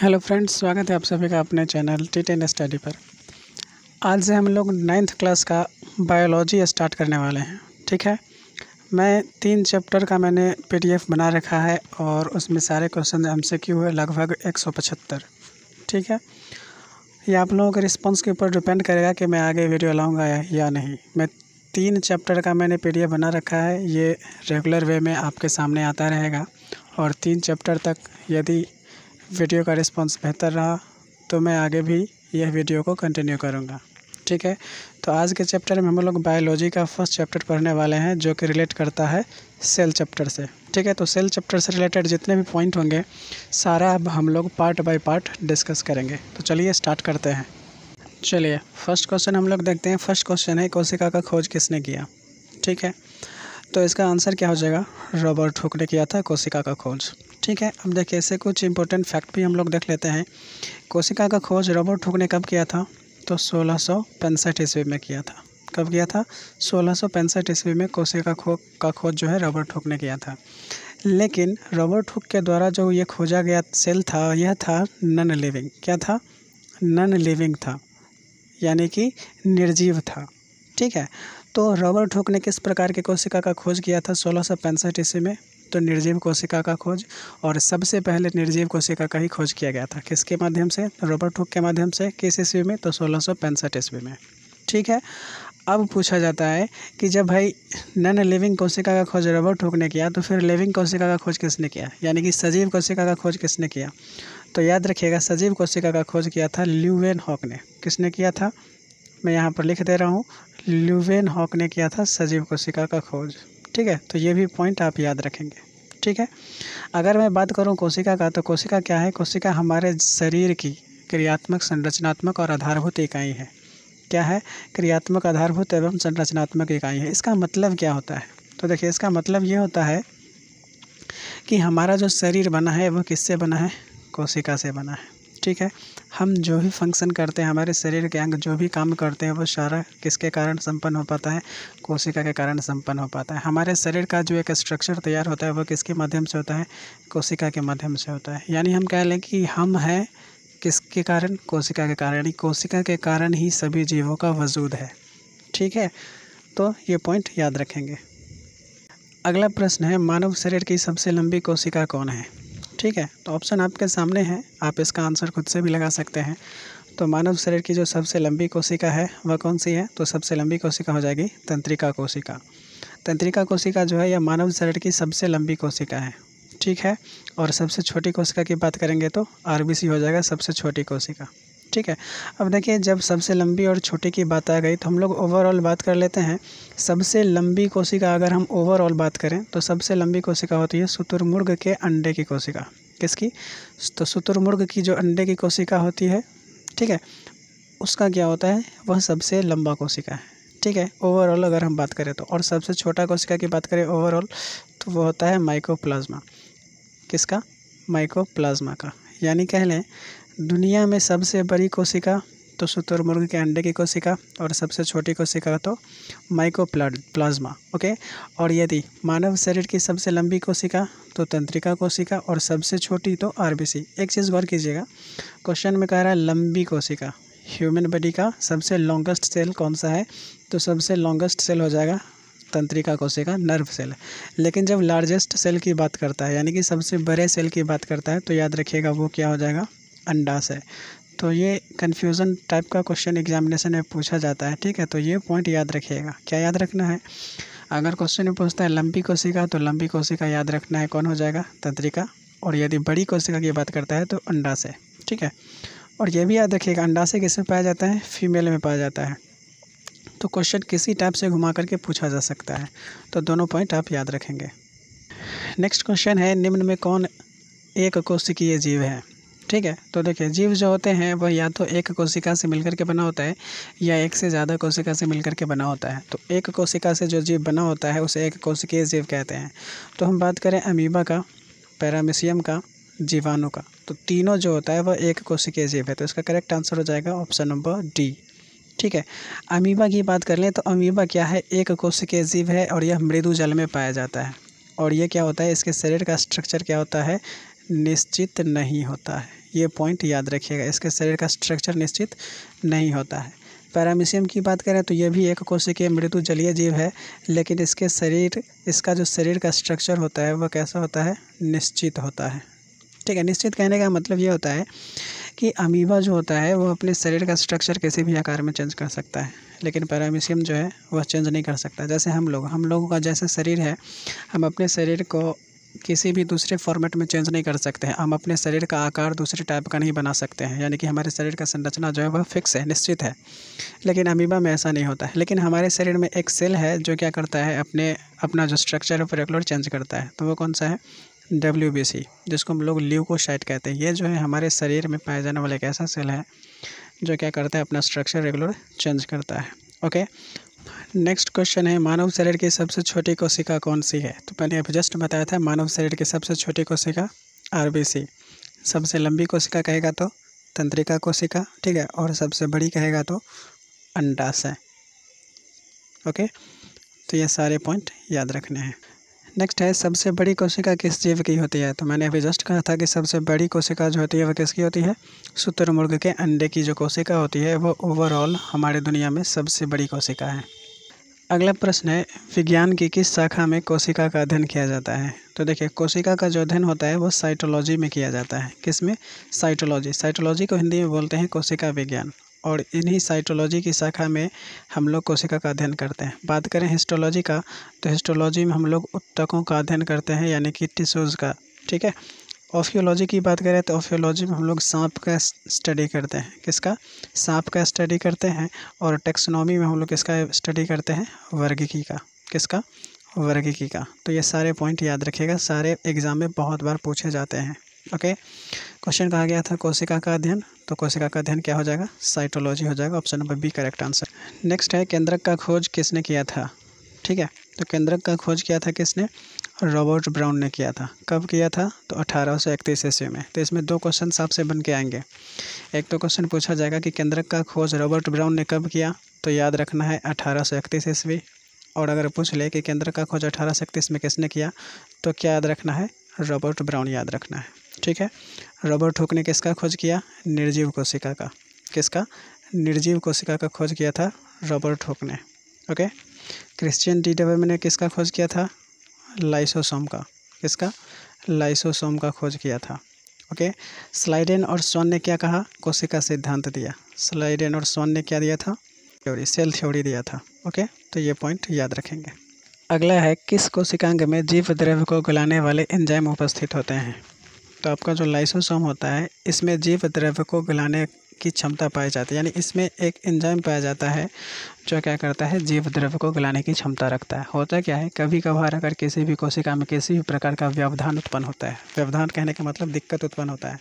Hello friends, स्वागत है आप सभी का अपने चैनल T10 स्टडी पर। आज से हम लोग 9th क्लास का बायोलॉजी स्टार्ट करने वाले हैं, ठीक है। मैं 3 चैप्टर का मैंने PDF बना रखा है और उसमें सारे क्वेश्चन MCQ है, लगभग 175, ठीक है। ये आप लोगों के रिस्पांस के ऊपर डिपेंड करेगा कि मैं आगे वीडियो लाऊंगा या नहीं। मैं 3 चैप्टर का मैंने PDF बना रखा है, ये रेगुलर वे में आपके सामने आता रहेगा और 3 चैप्टर तक यदि वीडियो का रिस्पांस बेहतर रहा तो मैं आगे भी यह वीडियो को कंटिन्यू करूंगा, ठीक है। तो आज के चैप्टर में हम लोग बायोलॉजी का फर्स्ट चैप्टर पढ़ने वाले हैं जो कि रिलेट करता है सेल चैप्टर से, ठीक है। तो सेल चैप्टर से रिलेटेड जितने भी पॉइंट होंगे सारा अब हम लोग पार्ट बाय पार्ट डिस्कस करेंगे। तो चलिए स्टार्ट करते हैं। चलिए फर्स्ट क्वेश्चन हम लोग देखते हैं। फर्स्ट क्वेश्चन है कोशिका का खोज किसने किया, ठीक है। तो इसका आंसर क्या हो जाएगा, रॉबर्ट हुक ने किया था कोशिका का खोज, ठीक है। अब देखिए इससे कुछ इंपॉर्टेंट फैक्ट भी हम लोग देख लेते हैं। कोशिका का खोज रॉबर्ट हुक ने कब किया था, तो 1665 ईस्वी में किया था। कब किया था, 1665 ईस्वी में कोशिका का खोज जो है रॉबर्ट हुक ने किया था। लेकिन रॉबर्ट हुक के द्वारा जो ये खोजा गया सेल था, यह था नॉन लिविंग। क्या था, नॉन लिविंग था, यानी कि निर्जीव था, ठीक है। तो रॉबर्ट हुक ने किस प्रकार के कोशिका का खोज किया था 1665 ईस्वी में, तो निर्जीव कोशिका का खोज। और सबसे पहले निर्जीव कोशिका का ही खोज किया गया था, किसके माध्यम से, रॉबर्ट हुक के माध्यम से। किस ईस्वी में, तो 1665 ईस्वी में, ठीक है। अब पूछा जाता है कि जब भाई नॉन लिविंग कोशिका का खोज रॉबर्ट हुक ने किया तो फिर लिविंग कोशिका का खोज किसने किया, यानी कि सजीव कोशिका का खोज किसने किया। तो याद रखिएगा सजीव कोशिका का खोज किया था ल्यूवेन हॉक ने। किसने किया था, मैं यहाँ पर लिख दे रहा हूँ, ल्यूवेन हॉक ने किया था सजीव कोशिका का खोज, ठीक है। तो ये भी पॉइंट आप याद रखेंगे, ठीक है। अगर मैं बात करूं कोशिका का, तो कोशिका क्या है, कोशिका हमारे शरीर की क्रियात्मक, संरचनात्मक और आधारभूत इकाई है। क्या है, क्रियात्मक, आधारभूत एवं संरचनात्मक इकाई है। इसका मतलब क्या होता है, तो देखिए इसका मतलब ये होता है कि हमारा जो शरीर बना है वह किससे बना है, कोशिका से बना है, ठीक है। हम जो भी फंक्शन करते हैं, हमारे शरीर के अंग जो भी काम करते हैं, वो सारा किसके कारण संपन्न हो पाता है, कोशिका के कारण संपन्न हो पाता है। हमारे शरीर का जो एक स्ट्रक्चर तैयार होता है वो किसके माध्यम से होता है, कोशिका के माध्यम से होता है। यानी हम कह लें कि हम हैं किसके कारण, कोशिका के कारण, यानी कोशिका के कारण ही सभी जीवों का वजूद है, ठीक है। तो ये पॉइंट याद रखेंगे। अगला प्रश्न है मानव शरीर की सबसे लंबी कोशिका कौन है, ठीक है। तो ऑप्शन आपके सामने है, आप इसका आंसर खुद से भी लगा सकते हैं। तो मानव शरीर की जो सबसे लंबी कोशिका है वह कौन सी है, तो सबसे लंबी कोशिका हो जाएगी तंत्रिका कोशिका। तंत्रिका कोशिका जो है यह मानव शरीर की सबसे लंबी कोशिका है, ठीक है। और सबसे छोटी कोशिका की बात करेंगे तो RBC हो जाएगा सबसे छोटी कोशिका, ठीक है। अब देखिए जब सबसे लंबी और छोटी की बात आ गई तो हम लोग ओवरऑल बात कर लेते हैं। सबसे लंबी कोशिका अगर हम ओवरऑल बात करें तो सबसे लंबी कोशिका होती है शुतुरमुर्ग के अंडे की कोशिका। किसकी, तो शुतुरमुर्ग की जो अंडे की कोशिका होती है, ठीक है, उसका क्या होता है, वह सबसे लंबा कोशिका है, ठीक है, ओवरऑल अगर हम बात करें तो। और सबसे छोटा कोशिका की बात करें ओवरऑल तो वह होता है माइकोप्लाज्मा। किसका, माइकोप्लाज्मा का। यानी कह लें दुनिया में सबसे बड़ी कोशिका तो शुतुरमुर्ग के अंडे की कोशिका और सबसे छोटी कोशिका तो माइकोप्लाज्मा, ओके। और यदि मानव शरीर की सबसे लंबी कोशिका तो तंत्रिका कोशिका और सबसे छोटी तो RBC। एक चीज़ गौर कीजिएगा, क्वेश्चन में कह रहा है लंबी कोशिका। ह्यूमन बॉडी का सबसे लॉन्गेस्ट सेल कौन सा है, तो सबसे लॉन्गेस्ट सेल हो जाएगा तंत्रिका कोशिका, नर्व सेल। लेकिन जब लार्जेस्ट सेल की बात करता है, यानी कि सबसे बड़े सेल की बात करता है, तो याद रखिएगा वो क्या हो जाएगा, अंडाशय। तो ये कन्फ्यूज़न टाइप का क्वेश्चन एग्जामिनेशन में पूछा जाता है, ठीक है। तो ये पॉइंट याद रखिएगा। क्या याद रखना है, अगर क्वेश्चन में पूछता है लंबी कोशिका तो लंबी कोशिका याद रखना है कौन हो जाएगा, तंत्रिका। और यदि बड़ी कोशिका की बात करता है तो अंडाशय, ठीक है। और ये भी याद रखिएगा अंडाशय किसमें पाया जाता है, फीमेल में पाया जाता है। तो क्वेश्चन किसी टाइप से घुमा करके पूछा जा सकता है, तो दोनों पॉइंट आप याद रखेंगे। नेक्स्ट क्वेश्चन है निम्न में कौन एक कोशिकीय जीव है, ठीक है। तो देखिए जीव जो होते हैं वह या तो एक कोशिका से मिलकर के बना होता है या एक से ज़्यादा कोशिका से मिलकर के बना होता है। तो एक कोशिका से जो जीव बना होता है उसे एक कोशिकीय जीव कहते हैं। तो हम बात करें अमीबा का, पैरामीशियम का, जीवाणु का, तो तीनों जो होता है वह एक कोशिकीय जीव है। तो इसका करेक्ट आंसर हो जाएगा ऑप्शन नंबर डी, ठीक है। अमीबा की बात कर लें तो अमीबा क्या है, एक कोशिकीय जीव है और यह मृदु जल में पाया जाता है। और ये क्या होता है, इसके शरीर का स्ट्रक्चर क्या होता है, निश्चित नहीं होता है। ये पॉइंट याद रखिएगा, इसके शरीर का स्ट्रक्चर निश्चित नहीं होता है। पैरामीशियम की बात करें तो यह भी एक कोशिकीय मृदु जलीय जीव है, लेकिन इसका जो शरीर का स्ट्रक्चर होता है वह कैसा होता है, निश्चित होता है। ठीक है, निश्चित कहने का मतलब ये होता है कि अमीबा जो होता है वह अपने शरीर का स्ट्रक्चर किसी भी आकार में चेंज कर सकता है, लेकिन पैरामीशियम जो है वह चेंज नहीं कर सकता। जैसे हम लोगों का जैसे शरीर है, हम अपने शरीर को किसी भी दूसरे फॉर्मेट में चेंज नहीं कर सकते हैं। हम अपने शरीर का आकार दूसरे टाइप का नहीं बना सकते हैं, यानी कि हमारे शरीर का संरचना जो है वह फिक्स है, निश्चित है। लेकिन अमीबा में ऐसा नहीं होता है, लेकिन हमारे शरीर में एक सेल है जो क्या करता है, अपना जो स्ट्रक्चर है वो रेगुलर चेंज करता है। तो वो कौन सा है, WBC, जिसको हम लोग ल्यूकोसाइट कहते हैं। ये जो है हमारे शरीर में पाया जाने वाला एक ऐसा सेल है जो क्या करता है, अपना स्ट्रक्चर रेगुलर चेंज करता है। ओके, नेक्स्ट क्वेश्चन है, मानव शरीर की सबसे छोटी कोशिका कौन सी है? तो मैंने अभी जस्ट बताया था, मानव शरीर की सबसे छोटी कोशिका RBC, सबसे लंबी कोशिका कहेगा तो तंत्रिका कोशिका, ठीक है, और सबसे बड़ी कहेगा तो अंडाशय। ओके, तो ये सारे पॉइंट याद रखने हैं। नेक्स्ट है, सबसे बड़ी कोशिका किस जीव की होती है? तो मैंने अभी जस्ट कहा था कि सबसे बड़ी कोशिका जो होती है वह किसकी होती है, शुतुरमुर्ग के अंडे की जो कोशिका होती है वो ओवरऑल हमारे दुनिया में सबसे बड़ी कोशिका है। अगला प्रश्न है, विज्ञान की किस शाखा में कोशिका का अध्ययन किया जाता है? तो देखिए, कोशिका का जो अध्ययन होता है वो साइटोलॉजी में किया जाता है। किस में? साइटोलॉजी। साइटोलॉजी को हिंदी में बोलते हैं कोशिका विज्ञान, और इन्हीं साइटोलॉजी की शाखा में हम लोग कोशिका का अध्ययन करते हैं। बात करें हिस्टोलॉजी का, तो हिस्टोलॉजी में हम लोग ऊतकों का अध्ययन करते हैं, यानी कि टिश्यूज़ का, ठीक है। ऑफियोलॉजी की बात करें तो ऑफियोलॉजी में हम लोग सांप का स्टडी करते हैं। किसका? सांप का स्टडी करते हैं। और टैक्सोनॉमी में हम लोग किसका स्टडी करते हैं? वर्गीकी का। किसका? वर्गीकी का। तो ये सारे पॉइंट याद रखिएगा, सारे एग्ज़ाम में बहुत बार पूछे जाते हैं। ओके, क्वेश्चन कहा गया था कोशिका का अध्ययन, तो कोशिका का अध्ययन क्या हो जाएगा? साइटोलॉजी हो जाएगा। Option number B correct answer. Next है, केंद्रक का खोज किसने किया था? ठीक है, तो केंद्रक का खोज किया था किसने? रॉबर्ट ब्राउन ने किया था। कब किया था? तो 1831 ईस्वी में। तो इसमें दो क्वेश्चन आपसे बन के आएंगे। एक तो क्वेश्चन पूछा जाएगा कि केंद्रक का खोज रॉबर्ट ब्राउन ने कब किया, तो याद रखना है 1831 ईस्वी। और अगर पूछ ले कि केंद्रक का खोज 1831 में किसने किया, तो क्या याद रखना है? रॉबर्ट ब्राउन याद रखना है, ठीक है। रॉबर्ट हुक ने किसका खोज किया? निर्जीव कोशिका का। किसका? निर्जीव कोशिका का खोज किया था रॉबर्ट हुक ने। ओके, क्रिश्चियन DW ने किसका खोज किया था? लाइसोसोम का। किसका? लाइसोसोम का खोज किया था। ओके, स्लाइडेन और स्वॉन ने क्या कहा? कोशिका सिद्धांत दिया। स्लाइडेन और स्वॉन ने क्या दिया था? थ्योरी, सेल थ्योरी दिया था। ओके, तो ये पॉइंट याद रखेंगे। अगला है, किस कोशिकांग में जीव द्रव्य को गलाने वाले एंजाइम उपस्थित होते हैं? तो आपका जो लाइसोसोम होता है, इसमें जीव द्रव्य को गलाने की क्षमता पाई जाती है, यानी इसमें एक एंजाइम पाया जाता है जो क्या करता है, जीव द्रव्य को गलाने की क्षमता रखता है। होता क्या है, कभी कभार अगर किसी भी कोशिका में किसी भी प्रकार का व्यवधान उत्पन्न होता है, व्यवधान कहने का मतलब दिक्कत उत्पन्न होता है,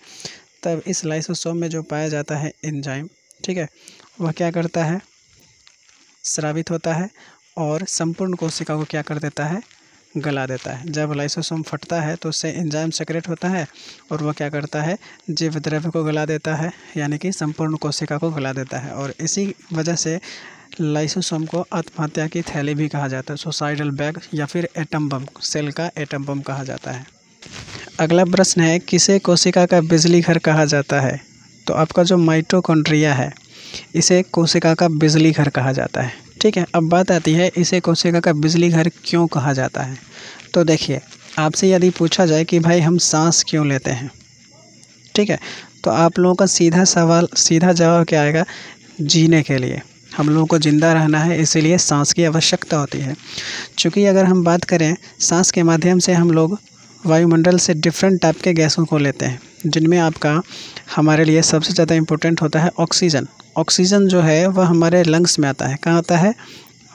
तब इस लाइसोसोम में जो पाया जाता है एंजाइम, ठीक है, वह क्या करता है, स्रावित होता है और संपूर्ण कोशिका को क्या कर देता है, गला देता है। जब लाइसोसोम फटता है तो उससे एंजाइम सेक्रेट होता है और वह क्या करता है, जीव द्रव्य को गला देता है, यानी कि संपूर्ण कोशिका को गला देता है। और इसी वजह से लाइसोसोम को आत्महत्या की थैली भी कहा जाता है, सुसाइडल बैग या फिर एटम बम, सेल का एटम बम कहा जाता है। अगला प्रश्न है, किसे कोशिका का बिजली घर कहा जाता है? तो आपका जो माइटोकॉन्ड्रिया है, इसे कोशिका का बिजली घर कहा जाता है, ठीक है। अब बात आती है, इसे कोशिका का बिजली घर क्यों कहा जाता है? तो देखिए, आपसे यदि पूछा जाए कि भाई हम सांस क्यों लेते हैं, ठीक है, तो आप लोगों का सीधा जवाब क्या आएगा? जीने के लिए, हम लोगों को ज़िंदा रहना है, इसीलिए सांस की आवश्यकता होती है। चूँकि अगर हम बात करें, सांस के माध्यम से हम लोग वायुमंडल से डिफरेंट टाइप के गैसों को लेते हैं, जिनमें आपका हमारे लिए सबसे ज़्यादा इम्पोर्टेंट होता है ऑक्सीजन। ऑक्सीजन जो है वह हमारे लंग्स में आता है। कहाँ आता है?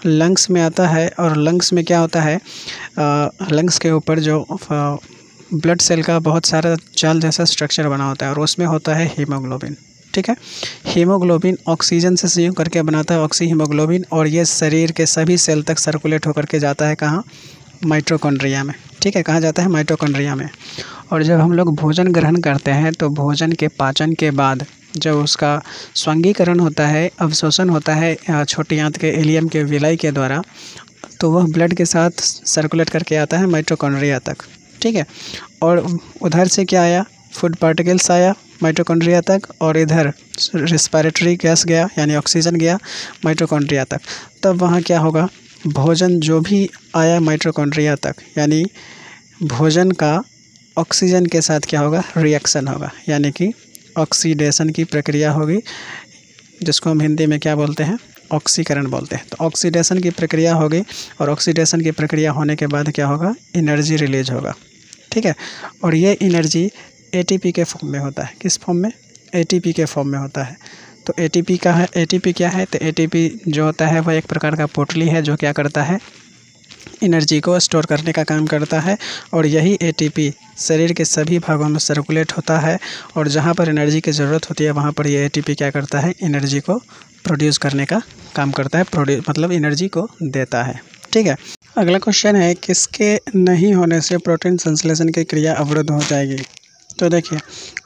लंग्स में आता है। और लंग्स में क्या होता है, लंग्स के ऊपर जो ब्लड सेल का बहुत सारा जाल जैसा स्ट्रक्चर बना होता है, और उसमें होता है हीमोग्लोबिन, ठीक है। हीमोग्लोबिन ऑक्सीजन से संयुक्त करके बनाता है ऑक्सी हीमोग्लोबिन, और ये शरीर के सभी सेल तक सर्कुलेट होकर के जाता है। कहाँ? माइटोकॉन्ड्रिया में, ठीक है, कहाँ जाता है? माइटोकॉन्ड्रिया में। और जब हम लोग भोजन ग्रहण करते हैं, तो भोजन के पाचन के बाद जब उसका स्वांगीकरण होता है, अवशोषण होता है छोटी आंत के इलियम के विलाई के द्वारा, तो वह ब्लड के साथ सर्कुलेट करके आता है माइटोकॉन्ड्रिया तक, ठीक है। और उधर से क्या आया, फूड पार्टिकल्स आया माइटोकॉन्ड्रिया तक, और इधर रेस्पिरेटरी गैस गया यानी ऑक्सीजन गया माइटोकॉन्ड्रिया तक। तब वहाँ क्या होगा, भोजन जो भी आया माइटोकॉन्ड्रिया तक यानी भोजन का ऑक्सीजन के साथ क्या होगा, रिएक्शन होगा यानी कि ऑक्सीडेशन की प्रक्रिया होगी, जिसको हम हिंदी में क्या बोलते हैं, ऑक्सीकरण बोलते हैं। तो ऑक्सीडेशन की प्रक्रिया होगी और ऑक्सीडेशन की प्रक्रिया होने के बाद क्या होगा, एनर्जी रिलीज होगा, ठीक है। और ये एनर्जी एटीपी के फॉर्म में होता है। किस फॉर्म में, एटीपी के फॉर्म में होता है। तो एटीपी का है, एटीपी क्या है, तो एटीपी जो होता है वह एक प्रकार का पोटली है जो क्या करता है, एनर्जी को स्टोर करने का काम करता है। और यही एटीपी शरीर के सभी भागों में सर्कुलेट होता है और जहाँ पर एनर्जी की ज़रूरत होती है वहाँ पर यह एटीपी क्या करता है, एनर्जी को प्रोड्यूस करने का काम करता है, मतलब एनर्जी को देता है, ठीक है। अगला क्वेश्चन है, किसके नहीं होने से प्रोटीन संश्लेषण की क्रिया अवरुद्ध हो जाएगी। तो देखिए,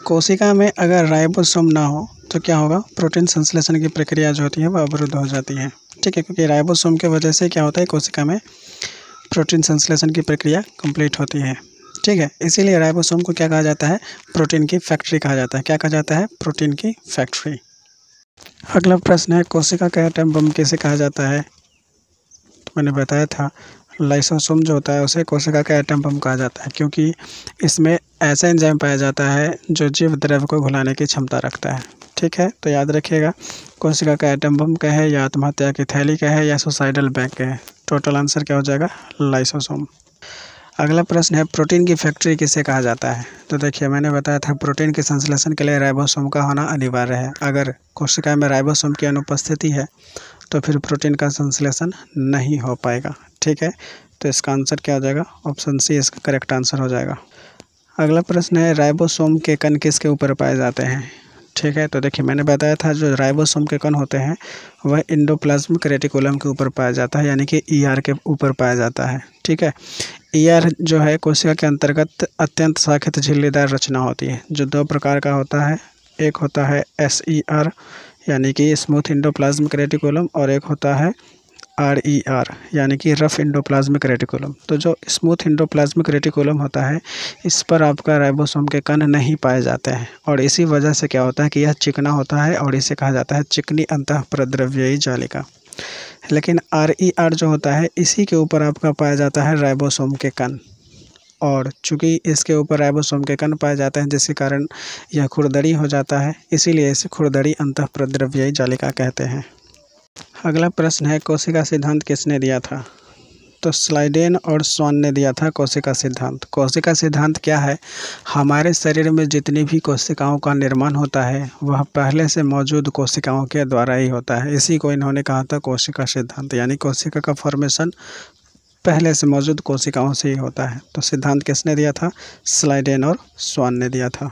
कोशिका में अगर राइबोसोम ना हो तो क्या होगा, प्रोटीन संश्लेषण की प्रक्रिया जो होती है वह अवरुद्ध हो जाती है, ठीक है। क्योंकि राइबोसोम की वजह से क्या होता है, कोशिका में प्रोटीन संश्लेषण की प्रक्रिया कंप्लीट होती है, ठीक है। इसीलिए राइबोसोम को क्या कहा जाता है, प्रोटीन की फैक्ट्री कहा जाता है। क्या कहा जाता है, प्रोटीन की फैक्ट्री। अगला प्रश्न है, कोशिका का एटम बम किसे कहा जाता है। मैंने बताया था लाइसोसोम जो होता है उसे कोशिका का एटम बम कहा जाता है, क्योंकि इसमें ऐसा एंजाइम पाया जाता है जो जीव द्रव्य को घुलाने की क्षमता रखता है, ठीक है। तो याद रखिएगा, कोशिका का एटम बम का है या आत्महत्या की थैली का है या सुसाइडल बैग का है, टोटल आंसर क्या हो जाएगा, लाइसोसोम। अगला प्रश्न है, प्रोटीन की फैक्ट्री किसे कहा जाता है। तो देखिए, मैंने बताया था प्रोटीन के संश्लेषण के लिए राइबोसोम का होना अनिवार्य है। अगर कोशिका में राइबोसोम की अनुपस्थिति है तो फिर प्रोटीन का संश्लेषण नहीं हो पाएगा, ठीक है। तो इसका आंसर क्या हो जाएगा, ऑप्शन सी इसका करेक्ट आंसर हो जाएगा। अगला प्रश्न है, राइबोसोम के कण किसके ऊपर पाए जाते हैं, ठीक है। तो देखिए, मैंने बताया था जो राइबोसोम के कण होते हैं वह एंडोप्लाज्मिक रेटिकुलम के ऊपर पाया जाता है यानी कि ईआर के ऊपर पाया जाता है, ठीक है। ईआर जो है कोशिका के अंतर्गत अत्यंत शाखित झिल्लीदार रचना होती है, जो दो प्रकार का होता है। एक होता है एसईआर यानी कि स्मूथ एंडोप्लाज्मिक रेटिकुलम, और एक होता है RER यानी कि रफ एंडोप्लाज्मिक रेटिकुलम। तो जो स्मूथ एंडोप्लाज्मिक रेटिकुलम होता है इस पर आपका राइबोसोम के कण नहीं पाए जाते हैं, और इसी वजह से क्या होता है कि यह चिकना होता है और इसे कहा जाता है चिकनी अंतः प्रद्रव्ययी जालिका। लेकिन RER जो होता है इसी के ऊपर आपका पाया जाता है राइबोसोम के कण, और चूँकि इसके ऊपर राइबोसोम के कण पाए जाते हैं जिसके कारण यह खुरदरी हो जाता है, इसीलिए इसे खुरदरी अंतः प्रद्रव्ययी जालिका कहते हैं। अगला प्रश्न है, कोशिका सिद्धांत किसने दिया था। तो स्लाइडेन और स्वान ने दिया था कोशिका सिद्धांत। कोशिका सिद्धांत क्या है, हमारे शरीर में जितनी भी कोशिकाओं का निर्माण होता है वह पहले से मौजूद कोशिकाओं के द्वारा ही होता है, इसी को इन्होंने कहा था कोशिका सिद्धांत, यानी कोशिका का फॉर्मेशन पहले से मौजूद कोशिकाओं से ही होता है। तो सिद्धांत किसने दिया था, स्लाइडेन और स्वान ने दिया था।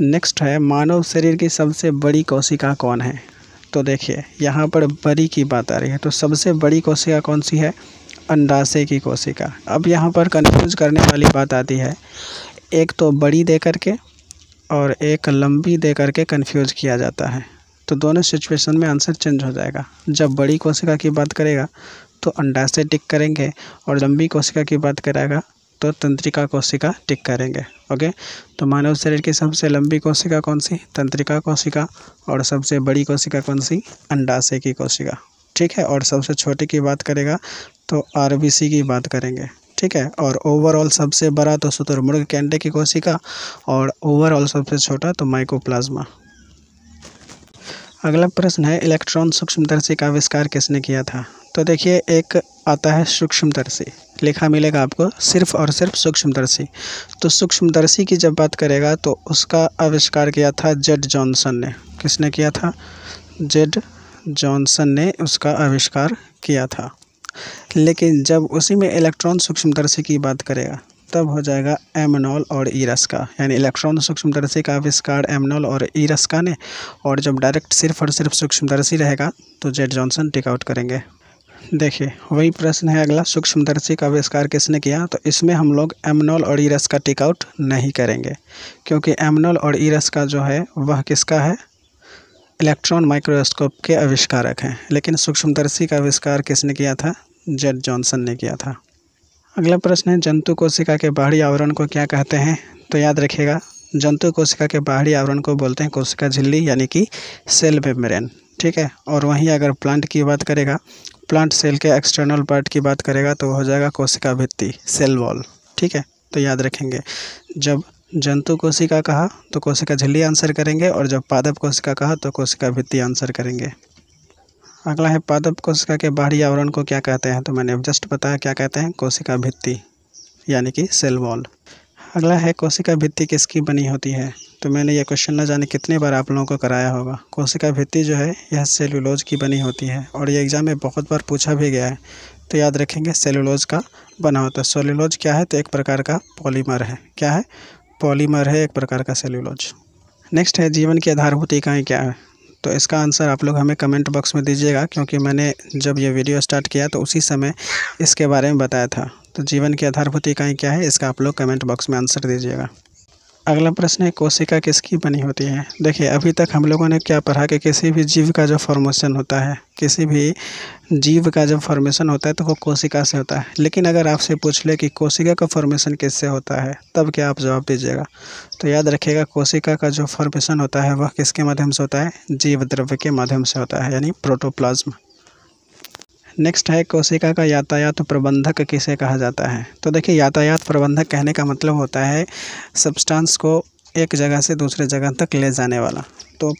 नेक्स्ट है, मानव शरीर की सबसे बड़ी कोशिका कौन है। तो देखिए, यहाँ पर बड़ी की बात आ रही है, तो सबसे बड़ी कोशिका कौन सी है, अंडाशय की कोशिका। अब यहाँ पर कंफ्यूज करने वाली बात आती है, एक तो बड़ी दे करके और एक लंबी दे करके कन्फ्यूज़ किया जाता है, तो दोनों सिचुएशन में आंसर चेंज हो जाएगा। जब बड़ी कोशिका की बात करेगा तो अंडाशय टिक करेंगे, और लंबी कोशिका की बात करेगा तो तंत्रिका कोशिका टिक करेंगे, ओके। तो मानव शरीर की सबसे लंबी कोशिका कौन सी, तंत्रिका कोशिका, और सबसे बड़ी कोशिका कौन सी, अंडाशय की कोशिका, ठीक है। और सबसे छोटी की बात करेगा तो आरबीसी की बात करेंगे, ठीक है। और ओवरऑल सबसे बड़ा तो शुतुरमुर्ग के अंडे की कोशिका, और ओवरऑल सबसे छोटा तो माइकोप्लाज्मा। अगला प्रश्न है, इलेक्ट्रॉन सूक्ष्मदर्शी का आविष्कार किसने किया था। तो देखिए, एक आता है सूक्ष्मदर्शी, लिखा मिलेगा आपको सिर्फ और सिर्फ सूक्ष्मदर्शी। तो सूक्ष्मदर्शी की जब बात करेगा तो उसका आविष्कार किया था जेड जॉनसन ने। किसने किया था, जेड जॉनसन ने उसका आविष्कार किया था। लेकिन जब उसी में इलेक्ट्रॉन सूक्ष्मदर्शी की बात करेगा तब हो जाएगा एमनॉल और ईरस का, यानी इलेक्ट्रॉन सूक्ष्मदर्शी का आविष्कार एमनॉल और ईरस का ने। और जब डायरेक्ट सिर्फ और सिर्फ सूक्ष्मदर्शी रहेगा तो जेड जॉनसन टिक आउट करेंगे। देखिए, वही प्रश्न है अगला, सूक्ष्मदर्शी का आविष्कार किसने किया। तो इसमें हम लोग एमनॉल और ईरस का टिक आउट नहीं करेंगे, क्योंकि एमनॉल और ईरस का जो है वह किसका है, इलेक्ट्रॉन माइक्रोस्कोप के आविष्कारक हैं। लेकिन सूक्ष्मदर्शी का आविष्कार किसने किया था, जेड जॉनसन ने किया था। अगला प्रश्न है जंतु कोशिका के बाहरी आवरण को क्या कहते हैं। तो याद रखिएगा जंतु कोशिका के बाहरी आवरण को बोलते हैं कोशिका झिल्ली यानी कि सेल मेम्ब्रेन, ठीक है। और वहीं अगर प्लांट की बात करेगा, प्लांट सेल के एक्सटर्नल पार्ट की बात करेगा तो हो जाएगा कोशिका भित्ति सेल वॉल, ठीक है। तो याद रखेंगे जब जंतु कोशिका कहा तो कोशिका झिल्ली आंसर करेंगे और जब पादप कोशिका कहा तो कोशिका भित्ति आंसर करेंगे। अगला है पादप कोशिका के बाहरी आवरण को क्या कहते हैं। तो मैंने जस्ट बताया क्या कहते हैं, कोशिका भित्ति यानी कि सेल वॉल। अगला है कोशिका भित्ति किसकी बनी होती है। तो मैंने यह क्वेश्चन न जाने कितने बार आप लोगों को कराया होगा। कोशिका भित्ति जो है यह सेलुलोज की बनी होती है और यह एग्जाम में बहुत बार पूछा भी गया है। तो याद रखेंगे सेलुलोज का बना होता है। सेलुलोज क्या है तो एक प्रकार का पॉलीमर है। क्या है? पॉलीमर है एक प्रकार का सेलुलोज। नेक्स्ट है जीवन की आधारभूत इकाई क्या है। तो इसका आंसर आप लोग हमें कमेंट बॉक्स में दीजिएगा क्योंकि मैंने जब ये वीडियो स्टार्ट किया तो उसी समय इसके बारे में बताया था। तो जीवन की आधारभूत इकाई क्या है इसका आप लोग कमेंट बॉक्स में आंसर दीजिएगा। अगला प्रश्न है कोशिका किसकी बनी होती है। देखिए अभी तक हम लोगों ने क्या पढ़ा कि किसी भी जीव का जो फॉर्मेशन होता है, किसी भी जीव का जब फॉर्मेशन होता है तो वो कोशिका से होता है। लेकिन अगर आपसे पूछ ले कि कोशिका का फॉर्मेशन किससे होता है तब क्या आप जवाब दीजिएगा। तो याद रखिएगा कोशिका का जो फॉर्मेशन होता है वह किसके माध्यम से होता है, जीव द्रव्य के माध्यम से होता है यानी प्रोटोप्लाज्म। नेक्स्ट है कोशिका का यातायात प्रबंधक किसे कहा जाता है। तो देखिए यातायात प्रबंधक कहने का मतलब होता है सब्सटेंस को एक जगह से दूसरे जगह तक ले जाने वाला। तो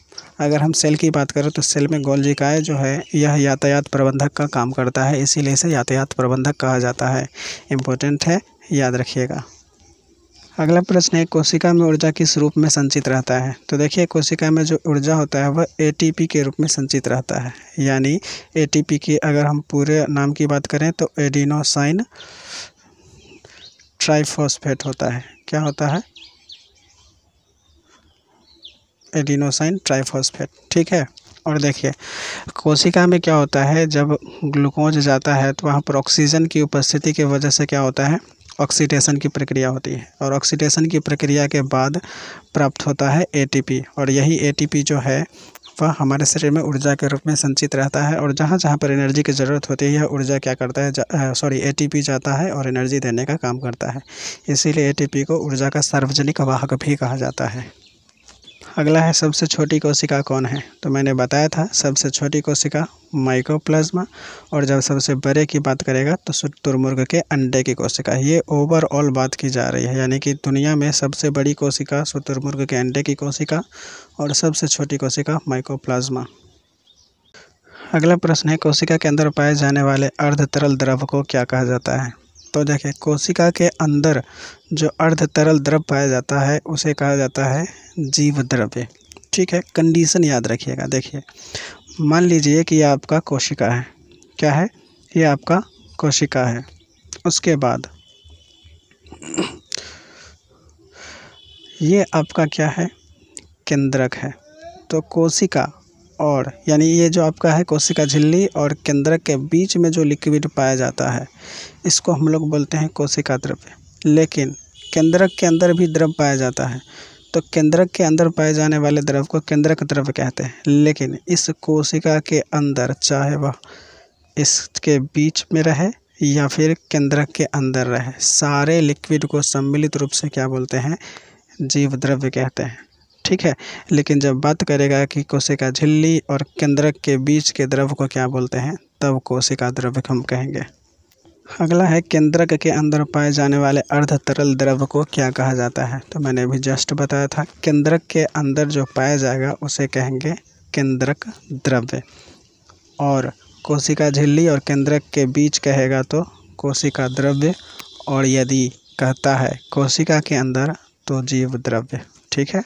अगर हम सेल की बात करें तो सेल में गोल्जी काय जो है यह यातायात प्रबंधक का काम करता है, इसीलिए इसे यातायात प्रबंधक कहा जाता है। इम्पोर्टेंट है, याद रखिएगा। अगला प्रश्न है कोशिका में ऊर्जा किस रूप में संचित रहता है। तो देखिए कोशिका में जो ऊर्जा होता है वह एटीपी के रूप में संचित रहता है यानी एटीपी की अगर हम पूरे नाम की बात करें तो एडेनोसाइन ट्राइफॉस्फेट होता है। क्या होता है? एडेनोसाइन ट्राइफॉस्फेट, ठीक है। और देखिए कोशिका में क्या होता है जब ग्लूकोज जाता है तो वहाँ पर ऑक्सीजन की उपस्थिति की वजह से क्या होता है, ऑक्सीडेशन की प्रक्रिया होती है और ऑक्सीडेशन की प्रक्रिया के बाद प्राप्त होता है एटीपी। और यही एटीपी जो है वह हमारे शरीर में ऊर्जा के रूप में संचित रहता है और जहाँ जहाँ पर एनर्जी की ज़रूरत होती है यह ऊर्जा क्या करता है, एटीपी जाता है और एनर्जी देने का काम करता है। इसीलिए एटीपी को ऊर्जा का सार्वजनिक वाहक भी कहा जाता है। अगला है सबसे छोटी कोशिका कौन है। तो मैंने बताया था सबसे छोटी कोशिका माइकोप्लाज्मा और जब सबसे बड़े की बात करेगा तो शुतुरमुर्ग के अंडे की कोशिका। ये ओवरऑल बात की जा रही है यानी कि दुनिया में सबसे बड़ी कोशिका शुतुरमुर्ग के अंडे की कोशिका और सबसे छोटी कोशिका माइकोप्लाज्मा। अगला प्रश्न है कोशिका के अंदर पाए जाने वाले अर्ध तरल द्रव को क्या कहा जाता है। तो देखिए कोशिका के अंदर जो अर्ध तरल द्रव पाया जाता है उसे कहा जाता है जीव द्रव्य, ठीक है। कंडीशन याद रखिएगा। देखिए मान लीजिए कि यह आपका कोशिका है। क्या है? ये आपका कोशिका है। उसके बाद ये आपका क्या है, केंद्रक है। तो कोशिका और यानी ये जो आपका है कोशिका झिल्ली और केंद्रक के बीच में जो लिक्विड पाया जाता है इसको हम लोग बोलते हैं कोशिका द्रव्य। लेकिन केंद्रक के अंदर भी द्रव पाया जाता है तो केंद्रक के अंदर पाए जाने वाले द्रव को केंद्रक द्रव्य कहते हैं। लेकिन इस कोशिका के अंदर चाहे वह इसके बीच में रहे या फिर केंद्रक के अंदर रहे, सारे लिक्विड को सम्मिलित रूप से क्या बोलते हैं, जीव द्रव्य कहते हैं, ठीक है। लेकिन जब बात करेगा कि कोशिका झिल्ली और केंद्रक के बीच के द्रव को क्या बोलते हैं तब कोशिका द्रव्य हम कहेंगे। अगला है केंद्रक के अंदर पाए जाने वाले अर्ध तरल द्रव को क्या कहा जाता है। तो मैंने भी जस्ट बताया था केंद्रक के अंदर जो पाया जाएगा उसे कहेंगे केंद्रक द्रव्य और कोशिका झिल्ली और केंद्रक के बीच कहेगा तो कोशिका द्रव्य और यदि कहता है कोशिका के अंदर तो जीव द्रव्य, ठीक है।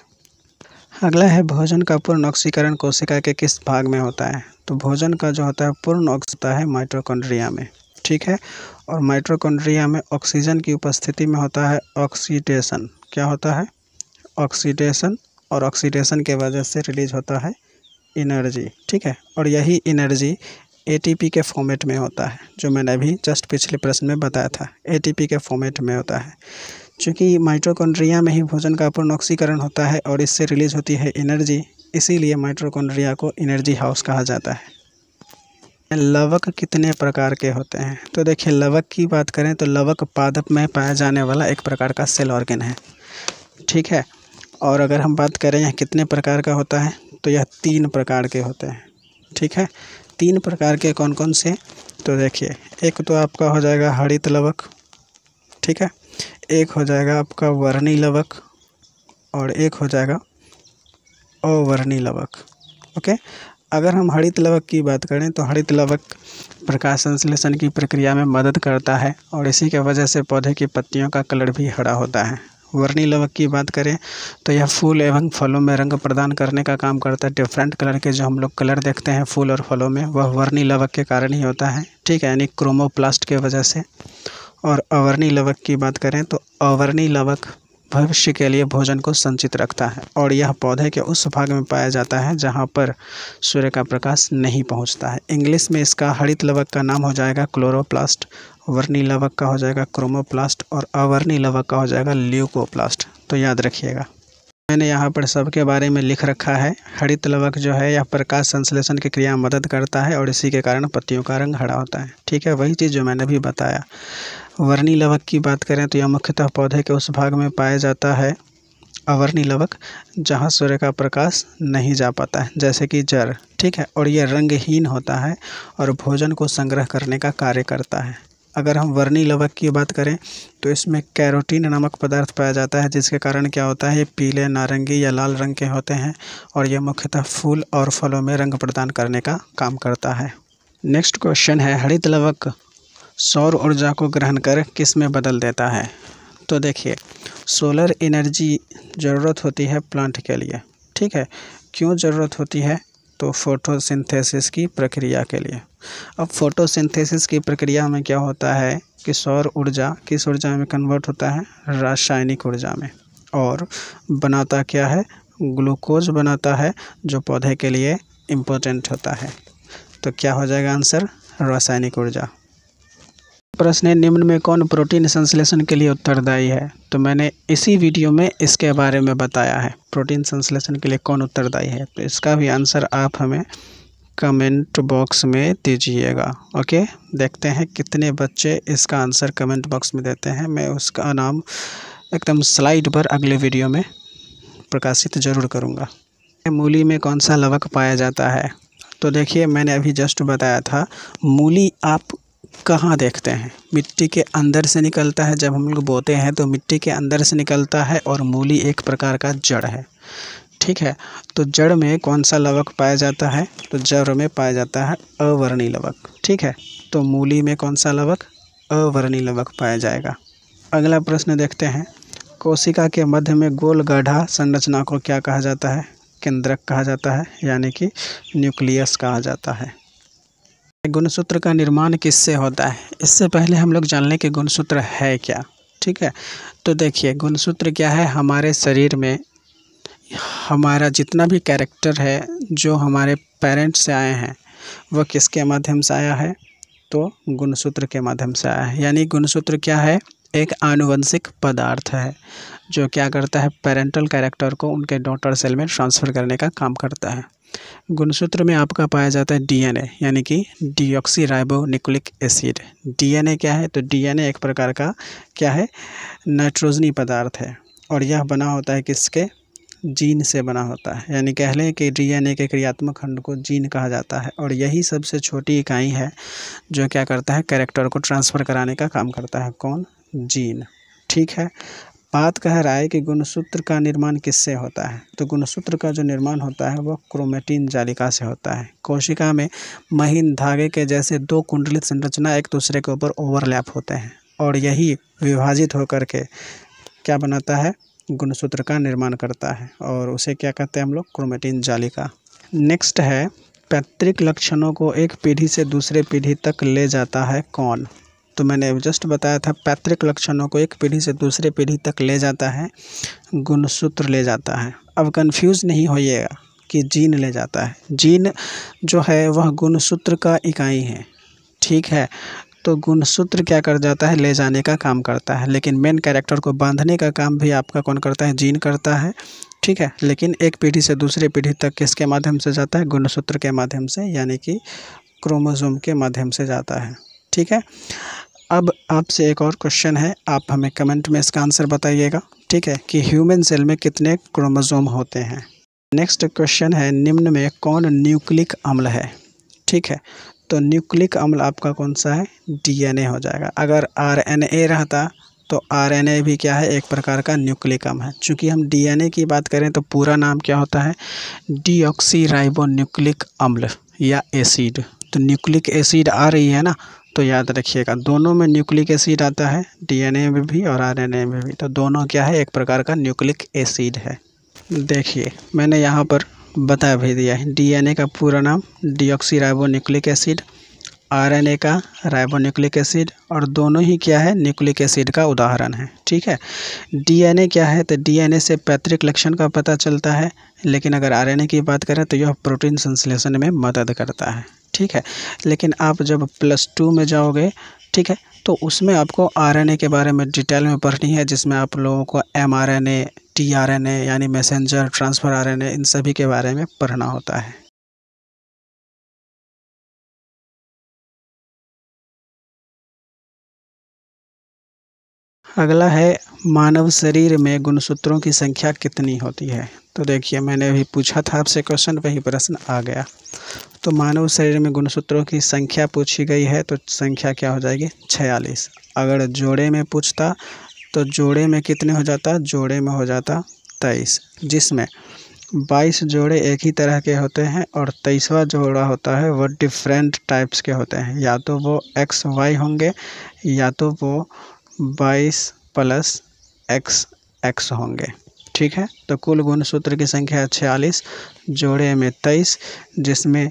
अगला है भोजन का पूर्ण ऑक्सीकरण कोशिका के किस भाग में होता है। तो भोजन का जो होता है पूर्ण ऑक्सीकरण है माइटोकॉन्ड्रिया में, ठीक है। और माइटोकॉन्ड्रिया में ऑक्सीजन की उपस्थिति में होता है ऑक्सीडेशन। क्या होता है? ऑक्सीडेशन और ऑक्सीडेशन के वजह से रिलीज होता है एनर्जी, ठीक है। और यही एनर्जी एटीपी के फॉर्मेट में होता है जो मैंने अभी जस्ट पिछले प्रश्न में बताया था, एटीपी के फॉर्मेट में होता है। चूँकि माइटोकॉन्ड्रिया में ही भोजन का पूर्ण ऑक्सीकरण होता है और इससे रिलीज होती है एनर्जी, इसीलिए माइटोकॉन्ड्रिया को एनर्जी हाउस कहा जाता है। लवक कितने प्रकार के होते हैं? तो देखिए लवक की बात करें तो लवक पादप में पाया जाने वाला एक प्रकार का सेल ऑर्गेन है, ठीक है। और अगर हम बात करें यह कितने प्रकार का होता है तो यह 3 प्रकार के होते हैं, ठीक है। 3 प्रकार के कौन कौन से? तो देखिए एक तो आपका हो जाएगा हरित लवक, ठीक है, एक हो जाएगा आपका वर्णी लवक और एक हो जाएगा अवर्णी लवक, ओके। अगर हम हरित लवक की बात करें तो हरित लवक प्रकाश संश्लेषण की प्रक्रिया में मदद करता है और इसी के वजह से पौधे की पत्तियों का कलर भी हरा होता है। वर्णी लवक की बात करें तो यह फूल एवं फलों में रंग प्रदान करने का काम करता है। डिफरेंट कलर के जो हम लोग कलर देखते हैं फूल और फलों में वह वर्णी लवक के कारण ही होता है, ठीक है, यानी क्रोमोप्लास्ट के वजह से। और अवर्णी लवक की बात करें तो अवर्णी लवक भविष्य के लिए भोजन को संचित रखता है और यह पौधे के उस भाग में पाया जाता है जहां पर सूर्य का प्रकाश नहीं पहुंचता है। इंग्लिश में इसका हरित लवक का नाम हो जाएगा क्लोरोप्लास्ट, वर्णी लवक का हो जाएगा क्रोमोप्लास्ट और अवर्णी लवक का हो जाएगा ल्यूकोप्लास्ट। तो याद रखिएगा, मैंने यहाँ पर सबके बारे में लिख रखा है। हरित लवक जो है यह प्रकाश संश्लेषण की क्रिया में मदद करता है और इसी के कारण पत्तियों का रंग हरा होता है, ठीक है, वही चीज़ जो मैंने भी बताया। वर्णी लवक की बात करें तो यह मुख्यतः पौधे के उस भाग में पाया जाता है अवर्णी लवक जहां सूर्य का प्रकाश नहीं जा पाता है, जैसे कि जड़, ठीक है, और यह रंगहीन होता है और भोजन को संग्रह करने का कार्य करता है। अगर हम वर्णी लवक की बात करें तो इसमें कैरोटीन नामक पदार्थ पाया जाता है जिसके कारण क्या होता है, ये पीले, नारंगी या लाल रंग के होते हैं और यह मुख्यतः फूल और फलों में रंग प्रदान करने का काम करता है। नेक्स्ट क्वेश्चन है, हरित लवक सौर ऊर्जा को ग्रहण कर किस में बदल देता है? तो देखिए सोलर एनर्जी ज़रूरत होती है प्लांट के लिए, ठीक है। क्यों ज़रूरत होती है? तो फोटोसिंथेसिस की प्रक्रिया के लिए। अब फोटोसिंथेसिस की प्रक्रिया में क्या होता है कि सौर ऊर्जा किस ऊर्जा में कन्वर्ट होता है? रासायनिक ऊर्जा में, और बनाता क्या है? ग्लूकोज बनाता है जो पौधे के लिए इम्पोर्टेंट होता है। तो क्या हो जाएगा आंसर? रासायनिक ऊर्जा। प्रश्न है, निम्न में कौन प्रोटीन संश्लेषण के लिए उत्तरदायी है? तो मैंने इसी वीडियो में इसके बारे में बताया है, प्रोटीन संश्लेषण के लिए कौन उत्तरदायी है। तो इसका भी आंसर आप हमें कमेंट बॉक्स में दीजिएगा, ओके। देखते हैं कितने बच्चे इसका आंसर कमेंट बॉक्स में देते हैं। मैं उसका नाम एकदम स्लाइड पर अगले वीडियो में प्रकाशित जरूर करूँगा। मूली में कौन सा लवक पाया जाता है? तो देखिए मैंने अभी जस्ट बताया था, मूली आप कहाँ देखते हैं? मिट्टी के अंदर से निकलता है। जब हम लोग बोते हैं तो मिट्टी के अंदर से निकलता है और मूली एक प्रकार का जड़ है, ठीक है। तो जड़ में कौन सा लवक पाया जाता है? तो जड़ में पाया जाता है अवर्णी लवक, ठीक है। तो मूली में कौन सा लवक? अवर्णी लवक पाया जाएगा। अगला प्रश्न देखते हैं, कोशिका के मध्य में गोल गड्ढा संरचना को क्या कहा जाता है? केंद्रक कहा जाता है, यानी कि न्यूक्लियस कहा जाता है। गुणसूत्र का निर्माण किससे होता है? इससे पहले हम लोग जान लें कि गुणसूत्र है क्या, ठीक है। तो देखिए गुणसूत्र क्या है, हमारे शरीर में हमारा जितना भी कैरेक्टर है जो हमारे पेरेंट्स से आए हैं वह किसके माध्यम से आया है? तो गुणसूत्र के माध्यम से आया है। यानी गुणसूत्र क्या है? एक आनुवंशिक पदार्थ है जो क्या करता है, पेरेंटल कैरेक्टर को उनके डॉटर सेल में ट्रांसफ़र करने का काम करता है। गुणसूत्र में आपका पाया जाता है डीएनए, यानी कि डीऑक्सीराइबोन्यूक्लिक एसिड। डीएनए क्या है? तो डीएनए एक प्रकार का क्या है, नाइट्रोजनी पदार्थ है और यह बना होता है किसके? जीन से बना होता है। यानी कह लें कि डीएनए के क्रियात्मक खंड को जीन कहा जाता है और यही सबसे छोटी इकाई है जो क्या करता है, कैरेक्टर को ट्रांसफ़र कराने का काम करता है। कौन? जीन, ठीक है। बात कह रहा है कि गुणसूत्र का निर्माण किससे होता है? तो गुणसूत्र का जो निर्माण होता है वह क्रोमेटिन जालिका से होता है। कोशिका में महीन धागे के जैसे दो कुंडलित संरचना एक दूसरे के ऊपर ओवरलैप होते हैं और यही विभाजित होकर के क्या बनाता है, गुणसूत्र का निर्माण करता है और उसे क्या कहते हैं हम लोग, क्रोमेटिन जालिका। नेक्स्ट है, पैतृक लक्षणों को एक पीढ़ी से दूसरे पीढ़ी तक ले जाता है कौन? तो मैंने जस्ट बताया था, पैतृक लक्षणों को एक पीढ़ी से दूसरे पीढ़ी तक ले जाता है गुणसूत्र ले जाता है। अब कंफ्यूज नहीं होइएगा कि जीन ले जाता है, जीन जो है वह गुणसूत्र का इकाई है, ठीक है। तो गुणसूत्र क्या कर जाता है, ले जाने का काम करता है, लेकिन मेन कैरेक्टर को बांधने का काम भी आपका कौन करता है, जीन करता है, ठीक है। लेकिन एक पीढ़ी से दूसरे पीढ़ी तक किसके माध्यम से जाता है, गुणसूत्र के माध्यम से, यानी कि क्रोमोसोम के माध्यम से जाता है। ठीक है, अब आपसे एक और क्वेश्चन है, आप हमें कमेंट में इसका आंसर बताइएगा। ठीक है कि ह्यूमन सेल में कितने क्रोमोसोम होते हैं। नेक्स्ट क्वेश्चन है, निम्न में कौन न्यूक्लिक अम्ल है। ठीक है, तो न्यूक्लिक अम्ल आपका कौन सा है, डीएनए हो जाएगा। अगर आरएनए रहता तो आरएनए भी क्या है, एक प्रकार का न्यूक्लिक अम्ल है। चूँकि हम डीएनए की बात करें तो पूरा नाम क्या होता है, डीऑक्सीराइबोन्यूक्लिक अम्ल या एसिड। तो न्यूक्लिक एसिड आ रही है ना, तो याद रखिएगा दोनों में न्यूक्लिक एसिड आता है, डीएनए में भी और आरएनए में भी। तो दोनों क्या है, एक प्रकार का न्यूक्लिक एसिड है। देखिए मैंने यहाँ पर बता भी दिया है, डीएनए का पूरा नाम डीऑक्सीराइबोन्यूक्लिक एसिड, आरएनए का राइबोन्यूक्लिक एसिड, और दोनों ही क्या है, न्यूक्लिक एसिड का उदाहरण है। ठीक है, डीएनए क्या है, तो डीएनए से पैतृक लक्षण का पता चलता है, लेकिन अगर आरएनए की बात करें तो यह प्रोटीन संश्लेषण में मदद करता है। ठीक है, लेकिन आप जब प्लस 2 में जाओगे, ठीक है, तो उसमें आपको आरएनए के बारे में डिटेल में पढ़नी है, जिसमें आप लोगों को एमआरएनए, टीआरएनए यानी मैसेंजर ट्रांसफर आरएनए, इन सभी के बारे में पढ़ना होता है। अगला है, मानव शरीर में गुणसूत्रों की संख्या कितनी होती है। तो देखिए मैंने अभी पूछा था आपसे क्वेश्चन, वही प्रश्न आ गया। तो मानव शरीर में गुणसूत्रों की संख्या पूछी गई है, तो संख्या क्या हो जाएगी, 46। अगर जोड़े में पूछता तो जोड़े में कितने हो जाता, जोड़े में हो जाता 23, जिसमें 22 जोड़े एक ही तरह के होते हैं और 23वां जोड़ा होता है वो डिफरेंट टाइप्स के होते हैं, या तो वो XY होंगे या तो वो 22 + XX होंगे। ठीक है, तो कुल गुणसूत्र की संख्या 46, जोड़े में 23, जिसमें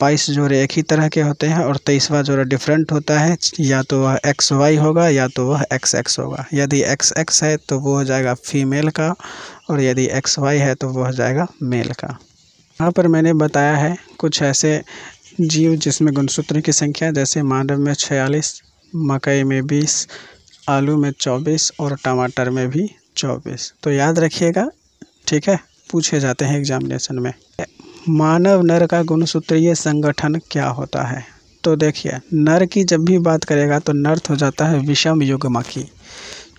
22 जोड़े एक ही तरह के होते हैं और 23वां जोड़ा डिफरेंट होता है, या तो वह XY होगा या तो वह XX होगा। यदि XX है तो वो हो जाएगा फीमेल का, और यदि XY है तो वो हो जाएगा मेल का। यहाँ पर मैंने बताया है कुछ ऐसे जीव जिसमें गुणसूत्र की संख्या, जैसे मानव में 46, मकई में 20, आलू में 24 और टमाटर में भी 24। तो याद रखिएगा, ठीक है, पूछे जाते हैं एग्जामिनेशन में। मानव नर का गुणसूत्रीय संगठन क्या होता है। तो देखिए नर की जब भी बात करेगा तो नर हो जाता है विषम युग्मकी।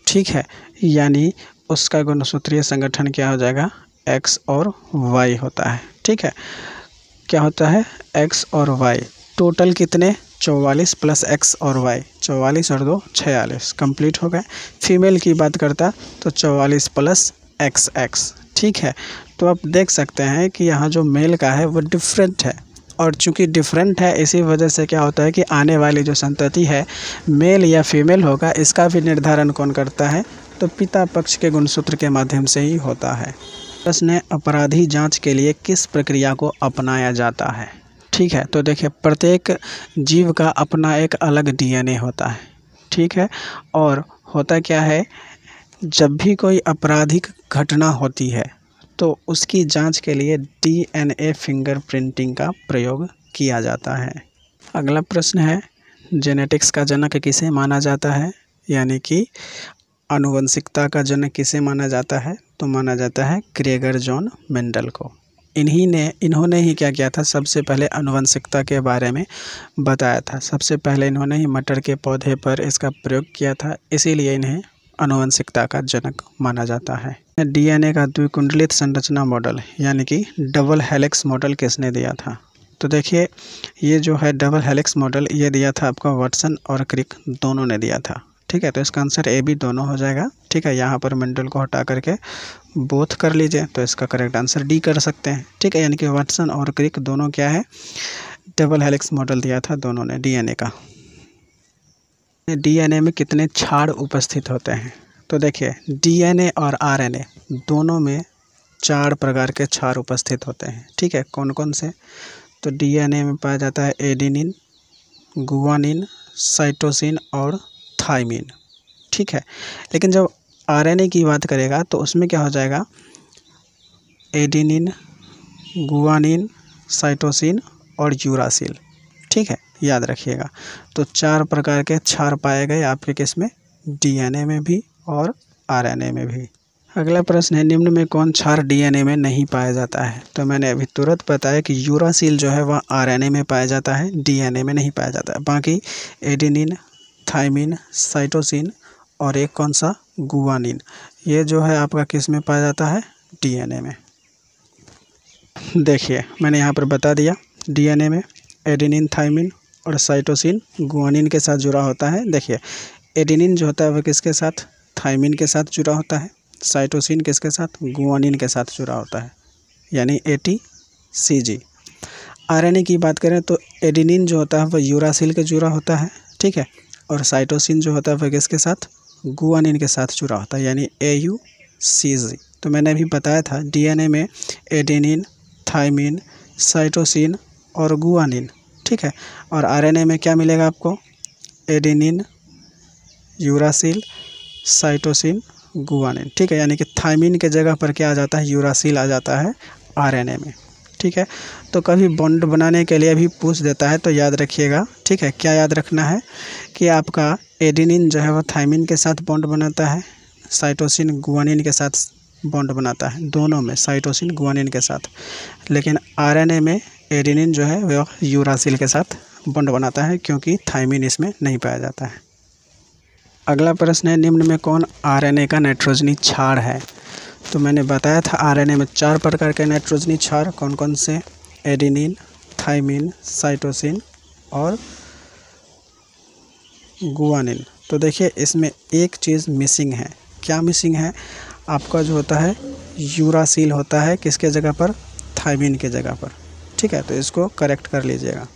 ठीक है, यानी उसका गुणसूत्रीय संगठन क्या हो जाएगा, X और Y होता है। ठीक है, क्या होता है, X और Y। टोटल कितने, 44 + X और Y, 44 और 2 46 कंप्लीट हो गए। फीमेल की बात करता तो 44 + XX। ठीक है, तो आप देख सकते हैं कि यहाँ जो मेल का है वो डिफरेंट है, और चूंकि डिफरेंट है इसी वजह से क्या होता है कि आने वाली जो संतति है मेल या फीमेल होगा, इसका भी निर्धारण कौन करता है, तो पिता पक्ष के गुणसूत्र के माध्यम से ही होता है। उसने अपराधी जांच के लिए किस प्रक्रिया को अपनाया जाता है। ठीक है, तो देखिए प्रत्येक जीव का अपना एक अलग डीएनए होता है। ठीक है, और होता क्या है, जब भी कोई आपराधिक घटना होती है तो उसकी जांच के लिए डीएनए फिंगरप्रिंटिंग का प्रयोग किया जाता है। अगला प्रश्न है, जेनेटिक्स का जनक किसे माना जाता है, यानी कि आनुवंशिकता का जनक किसे माना जाता है, तो माना जाता है ग्रेगर जॉन मेंडल को। इन्होंने ही क्या किया था, सबसे पहले आनुवंशिकता के बारे में बताया था। सबसे पहले इन्होंने ही मटर के पौधे पर इसका प्रयोग किया था, इसीलिए इन्हें आनुवंशिकता का जनक माना जाता है। डीएनए का द्विकुंडलित संरचना मॉडल यानी कि डबल हेलिक्स मॉडल किसने दिया था। तो देखिए ये जो है डबल हेलिक्स मॉडल, ये दिया था आपका वाटसन और क्रिक, दोनों ने दिया था। ठीक है, तो इसका आंसर AB दोनों हो जाएगा। ठीक है, यहाँ पर मेंडल को हटा करके बोथ कर लीजिए, तो इसका करेक्ट आंसर D कर सकते हैं। ठीक है, यानी कि वाटसन और क्रिक दोनों क्या है, डबल हेलिक्स मॉडल दिया था दोनों ने डीएनए का। डीएनए में कितने क्षार उपस्थित होते हैं। तो देखिए डीएनए और आरएनए दोनों में 4 प्रकार के क्षार उपस्थित होते हैं। ठीक है, कौन कौन से, तो डीएनए में पाया जाता है एडिनिन, गुआनिन, साइटोसिन और थाइमिन। ठीक है, लेकिन जब आरएनए की बात करेगा तो उसमें क्या हो जाएगा, एडिनिन, गुआनिन, साइटोसिन और यूरासिल। ठीक है, याद रखिएगा, तो 4 प्रकार के क्षार पाए गए आपके किस में, डीएनए में भी और आरएनए में भी। अगला प्रश्न है निम्न में कौन क्षार डीएनए में नहीं पाया जाता है। तो मैंने अभी तुरंत बताया कि यूरासिल जो है वह आरएनए में पाया जाता है, डीएनए में नहीं पाया जाता है। बाकी एडेनिन, थाइमिन, साइटोसिन और एक कौन सा गुआनिन, ये जो है आपका किस में पाया जाता है, डीएनए में। देखिए मैंने यहाँ पर बता दिया डीएनए में एडेनिन, थाइमिन और साइटोसिन गुआनिन के साथ जुड़ा होता है। देखिए एडेनिन जो होता है वह किसके साथ, थाइमिन के साथ जुड़ा होता है। साइटोसिन किसके साथ, गुआनिन के साथ जुड़ा होता है, यानी ATCG। आरएनए की बात करें तो एडेनिन जो होता है वह यूरासिल के जुड़ा होता है, ठीक है, और साइटोसिन जो होता है वह किसके साथ, गुआनिन के साथ जुड़ा होता है, यानी AUCG। तो मैंने अभी बताया था डीएनए में एडेनिन, थाइमिन, साइटोसिन और गुआनिन, ठीक है। और आरएनए में क्या मिलेगा आपको, एडेनिन, यूरासिल, साइटोसिन, गुआनिन, ठीक है, यानी कि थाइमिन के जगह पर क्या आ जाता है, यूरासिल आ जाता है आरएनए में, ठीक है। तो कभी बॉन्ड बनाने के लिए भी पूछ देता है तो याद रखिएगा, ठीक है। क्या याद रखना है कि आपका एडेनिन जो है वह थाइमिन के साथ बॉन्ड बनाता है, साइटोसिन गुआनिन के साथ बॉन्ड बनाता है, दोनों में साइटोसिन गुआनिन के साथ। लेकिन आरएनए में एडेनिन जो है वह यूरासिल के साथ बॉन्ड बनाता है क्योंकि थाइमिन इसमें नहीं पाया जाता है। अगला प्रश्न है निम्न में कौन आरएनए का नाइट्रोजनी क्षार है। तो मैंने बताया था आरएनए में 4 प्रकार के नाइट्रोजनी क्षार कौन कौन से, एडेनिन, थाइमिन, साइटोसिन और गुआनिन। तो देखिए इसमें एक चीज़ मिसिंग है, क्या मिसिंग है, आपका जो होता है यूरासिल होता है किसके जगह पर, थाइमिन के जगह पर, ठीक है। तो इसको करेक्ट कर लीजिएगा।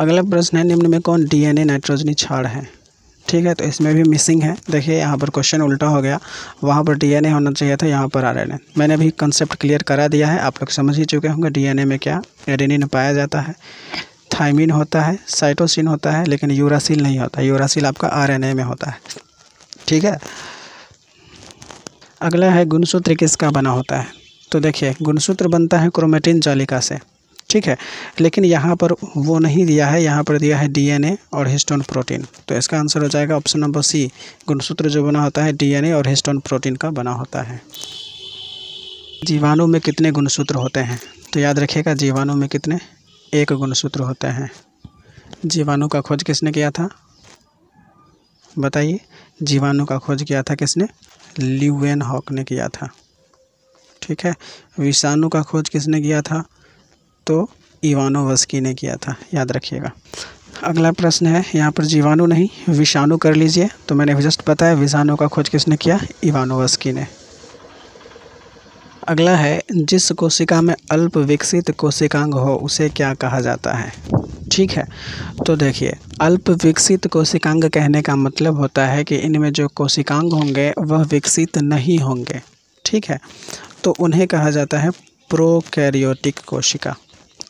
अगला प्रश्न है निम्न में कौन डीएनए नाइट्रोजनी क्षार है, ठीक है। तो इसमें भी मिसिंग है, देखिए यहाँ पर क्वेश्चन उल्टा हो गया, वहाँ पर डीएनए होना चाहिए था, यहाँ पर आरएनए। मैंने अभी कंसेप्ट क्लियर करा दिया है, आप लोग समझ ही चुके होंगे डीएनए में क्या एडेनिन पाया जाता है, थाइमिन होता है, साइटोसिन होता है, लेकिन यूरासिल नहीं होता, यूरासिल आपका आरएनए में होता है, ठीक है। अगला है गुणसूत्र किसका बना होता है। तो देखिए गुणसूत्र बनता है क्रोमेटिन जालिका से, ठीक है, लेकिन यहाँ पर वो नहीं दिया है, यहाँ पर दिया है डीएनए और हिस्टोन प्रोटीन। तो इसका आंसर हो जाएगा ऑप्शन नंबर सी, गुणसूत्र जो बना होता है डीएनए और हिस्टोन प्रोटीन का बना होता है। जीवाणु में कितने गुणसूत्र होते हैं, तो याद रखिएगा जीवाणु में कितने, 1 गुणसूत्र होते हैं। जीवाणु का खोज किसने किया था, बताइए, जीवाणु का खोज किया था किसने, ल्यूवेन हॉक ने किया था, ठीक है। विषाणु का खोज किसने किया था, तो इवानोवस्की ने किया था, याद रखिएगा। अगला प्रश्न है, यहाँ पर जीवाणु नहीं विषाणु कर लीजिए। तो मैंने जस्ट बताया विषाणु का खोज किसने किया, इवानोवस्की ने। अगला है जिस कोशिका में अल्प विकसित कोशिकांग हो उसे क्या कहा जाता है, ठीक है। तो देखिए अल्प विकसित कोशिकांग कहने का मतलब होता है कि इनमें जो कोशिकांग होंगे वह विकसित नहीं होंगे, ठीक है, तो उन्हें कहा जाता है प्रोकैरियोटिक कोशिका।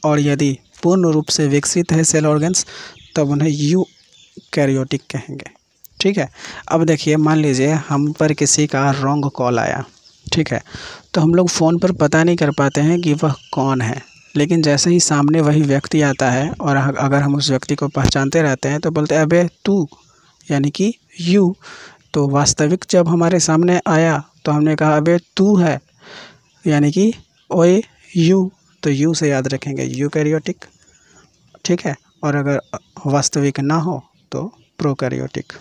और यदि पूर्ण रूप से विकसित है सेल ऑर्गन्स तब उन्हें यूकैरियोटिक कहेंगे, ठीक है। अब देखिए मान लीजिए हम पर किसी का रॉन्ग कॉल आया, ठीक है, तो हम लोग फ़ोन पर पता नहीं कर पाते हैं कि वह कौन है, लेकिन जैसे ही सामने वही व्यक्ति आता है और अगर हम उस व्यक्ति को पहचानते रहते हैं तो बोलते हैं अबे तू, यानी कि यू। तो वास्तविक जब हमारे सामने आया तो हमने कहा अबे तू है, यानी कि ओए यू। तो यू से याद रखेंगे यूकैरियोटिक, ठीक है, और अगर वास्तविक ना हो तो प्रोकैरियोटिक।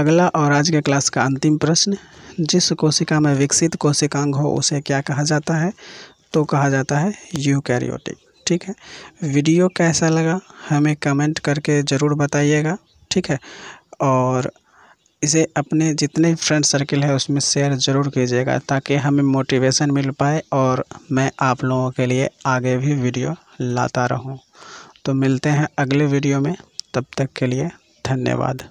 अगला और आज के क्लास का अंतिम प्रश्न, जिस कोशिका में विकसित कोशिकांग हो उसे क्या कहा जाता है, तो कहा जाता है यूकैरियोटिक, ठीक है। वीडियो कैसा लगा हमें कमेंट करके ज़रूर बताइएगा, ठीक है, और इसे अपने जितने फ्रेंड सर्किल है उसमें शेयर ज़रूर कीजिएगा ताकि हमें मोटिवेशन मिल पाए और मैं आप लोगों के लिए आगे भी वीडियो लाता रहूं। तो मिलते हैं अगले वीडियो में, तब तक के लिए धन्यवाद।